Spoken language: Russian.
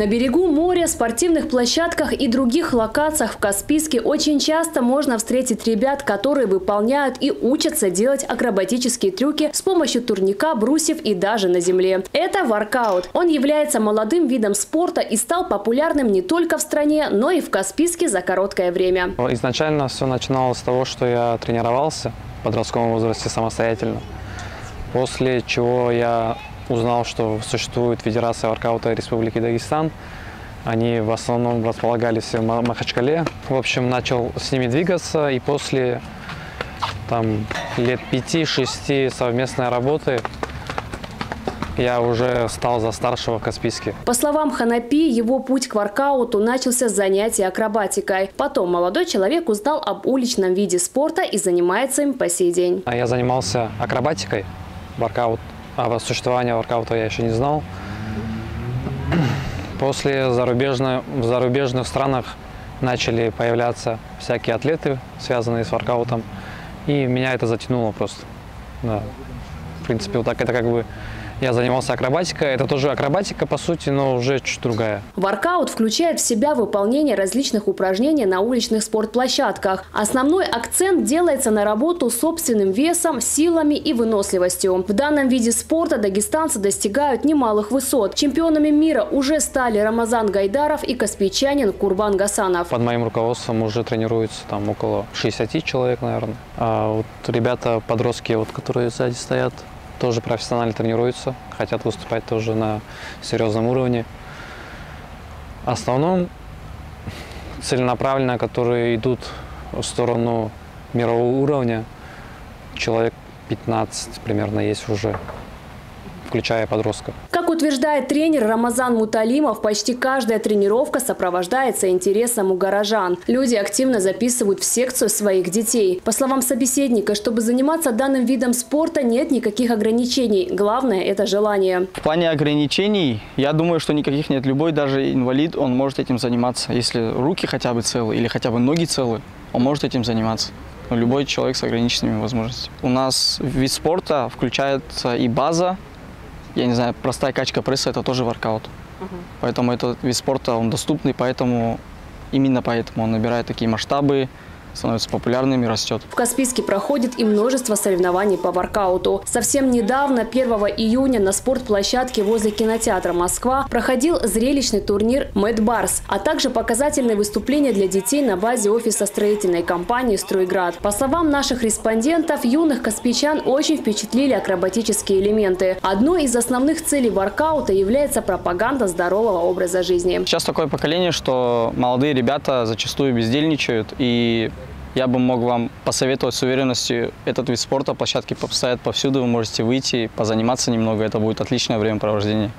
На берегу моря, спортивных площадках и других локациях в Каспийске очень часто можно встретить ребят, которые выполняют и учатся делать акробатические трюки с помощью турника, брусьев и даже на земле. Это воркаут. Он является молодым видом спорта и стал популярным не только в стране, но и в Каспийске за короткое время. Изначально все начиналось с того, что я тренировался в подростковом возрасте самостоятельно, после чего я узнал, что существует Федерация воркаута Республики Дагестан. Они в основном располагались в Махачкале. В общем, начал с ними двигаться, и после лет 5-6 совместной работы я уже стал за старшего в Каспийске. По словам Ханапи, его путь к воркауту начался с занятия акробатикой. Потом молодой человек узнал об уличном виде спорта и занимается им по сей день. Я занимался акробатикой, воркаут. О существовании воркаута я еще не знал. После в зарубежных странах начали появляться всякие атлеты, связанные с воркаутом. И меня это затянуло просто. Да. В принципе, вот так это я занимался акробатикой. Это тоже акробатика, по сути, но уже чуть другая. Воркаут включает в себя выполнение различных упражнений на уличных спортплощадках. Основной акцент делается на работу с собственным весом, силами и выносливостью. В данном виде спорта дагестанцы достигают немалых высот. Чемпионами мира уже стали Рамазан Гайдаров и каспийчанин Курбан Гасанов. Под моим руководством уже тренируется около 60 человек, наверное. А вот ребята, подростки, которые сзади стоят, тоже профессионально тренируются, хотят выступать тоже на серьезном уровне. В основном целенаправленно, которые идут в сторону мирового уровня, человек 15 примерно есть уже, включая подростков. Как утверждает тренер Рамазан Муталимов, почти каждая тренировка сопровождается интересом у горожан. Люди активно записывают в секцию своих детей. По словам собеседника, чтобы заниматься данным видом спорта, нет никаких ограничений. Главное – это желание. В плане ограничений, я думаю, что никаких нет. Любой, даже инвалид, он может этим заниматься. Если руки хотя бы целы или хотя бы ноги целы, он может этим заниматься. Любой человек с ограниченными возможностями. У нас вид спорта включается и база. Я не знаю, простая качка пресса – это тоже воркаут. Поэтому этот вид спорта, он доступный, поэтому именно поэтому он набирает такие масштабы, становится популярным и растет. В Каспийске проходит и множество соревнований по воркауту. Совсем недавно, 1 июня, на спортплощадке возле кинотеатра «Москва» проходил зрелищный турнир «Мэд Барс», а также показательные выступления для детей на базе офиса строительной компании «Струйград». По словам наших респондентов, юных каспийчан очень впечатлили акробатические элементы. Одной из основных целей воркаута является пропаганда здорового образа жизни. Сейчас такое поколение, что молодые ребята зачастую бездельничают, и я бы мог вам посоветовать с уверенностью этот вид спорта. Площадки стоят повсюду, вы можете выйти, позаниматься немного. Это будет отличное времяпровождение.